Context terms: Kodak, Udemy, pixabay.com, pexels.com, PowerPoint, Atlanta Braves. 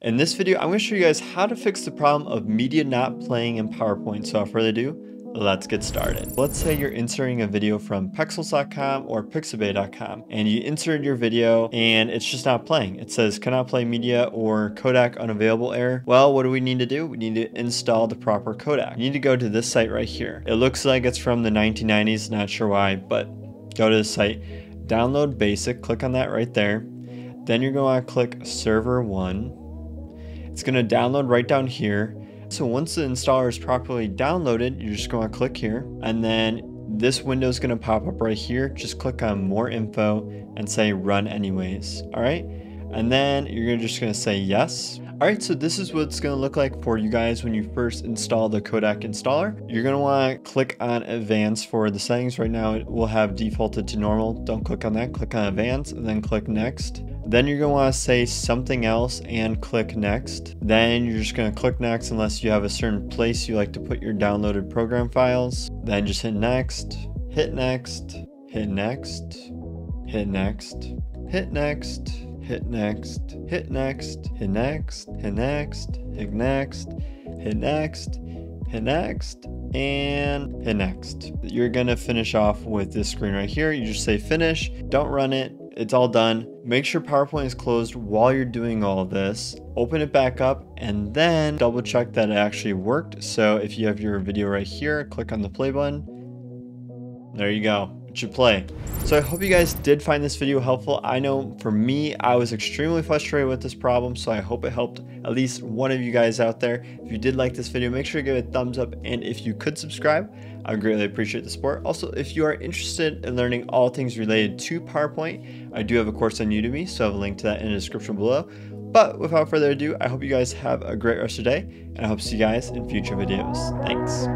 In this video, I'm going to show you guys how to fix the problem of media not playing in PowerPoint. So without further ado, let's get started. Let's say you're inserting a video from pexels.com or pixabay.com, and you insert your video and it's just not playing. It says cannot play media or Kodak unavailable error. Well, what do we need to do? We need to install the proper Kodak. You need to go to this site right here. It looks like it's from the 1990s, not sure why, but go to the site, download basic, click on that right there. Then you're going to click server 1. It's going to download right down here. So once the installer is properly downloaded, you're just going to click here, and then this window is going to pop up right here. Just click on more info and say run anyways. All right. And then you're just going to say yes. All right. So this is what it's going to look like for you guys when you first install the Kodak installer. You're going to want to click on advanced for the settings. Right now it will have defaulted to normal. Don't click on that. Click on advanced and then click next. Then you're going to want to say something else and click next. Then you're just going to click next unless you have a certain place you like to put your downloaded program files. Then just hit next, hit next, hit next, hit next, hit next, hit next, hit next, hit next, hit next, hit next, hit next, hit next, and hit next. You're going to finish off with this screen right here. You just say finish, don't run it. It's all done. Make sure PowerPoint is closed while you're doing all of this. Open it back up and then double check that it actually worked. So if you have your video right here, click on the play button. There you go. It should play. So I hope you guys did find this video helpful. I know for me, I was extremely frustrated with this problem, so I hope it helped at least one of you guys out there. If you did like this video, make sure you give it a thumbs up, and if you could subscribe, I would greatly appreciate the support. Also, if you are interested in learning all things related to PowerPoint, I do have a course on Udemy, so I have a link to that in the description below. But without further ado, I hope you guys have a great rest of your day, and I hope to see you guys in future videos. Thanks.